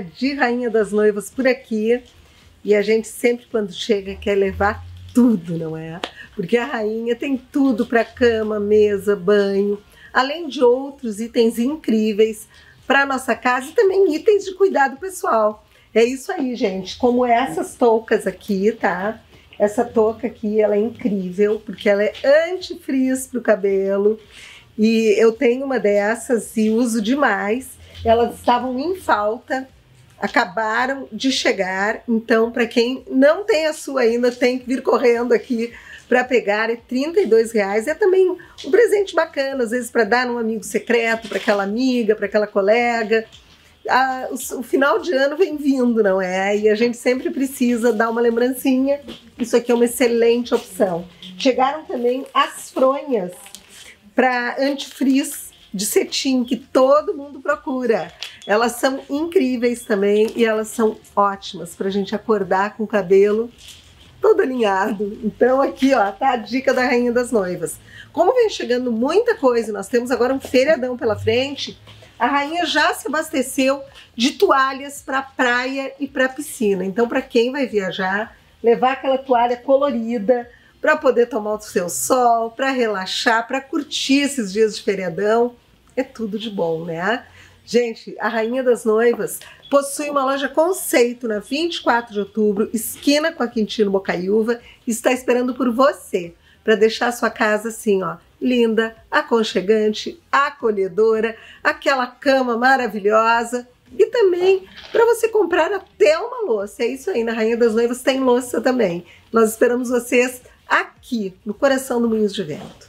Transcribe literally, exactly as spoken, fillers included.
história de Rainha das Noivas por aqui. E a gente sempre, quando chega, quer levar tudo, não é? Porque a rainha tem tudo para cama, mesa, banho, além de outros itens incríveis para nossa casa e também itens de cuidado pessoal. É isso aí, gente, como essas toucas aqui, tá? Essa touca aqui, ela é incrível, porque ela é anti-frizz pro cabelo. E eu tenho uma dessas e uso demais. Elas estavam em falta, acabaram de chegar, então para quem não tem a sua ainda, tem que vir correndo aqui para pegar. É trinta e dois reais. É também um presente bacana, às vezes para dar num amigo secreto, para aquela amiga, para aquela colega. Ah, o, o final de ano vem vindo, não é? E a gente sempre precisa dar uma lembrancinha. Isso aqui é uma excelente opção. Chegaram também as fronhas para antifrizz de cetim, que todo mundo procura. Elas são incríveis também e elas são ótimas para a gente acordar com o cabelo todo alinhado. Então aqui, ó, tá a dica da Rainha das Noivas. Como vem chegando muita coisa, nós temos agora um feriadão pela frente, a rainha já se abasteceu de toalhas para praia e para piscina. Então, para quem vai viajar, levar aquela toalha colorida para poder tomar o seu sol, para relaxar, para curtir esses dias de feriadão, é tudo de bom, né? Gente, a Rainha das Noivas possui uma loja conceito na vinte e quatro de outubro, esquina com a Quintino Bocaiúva, e está esperando por você, para deixar a sua casa assim, ó, linda, aconchegante, acolhedora, aquela cama maravilhosa, e também para você comprar até uma louça. É isso aí, na Rainha das Noivas tem louça também. Nós esperamos vocês aqui, no coração do Moinhos de Vento.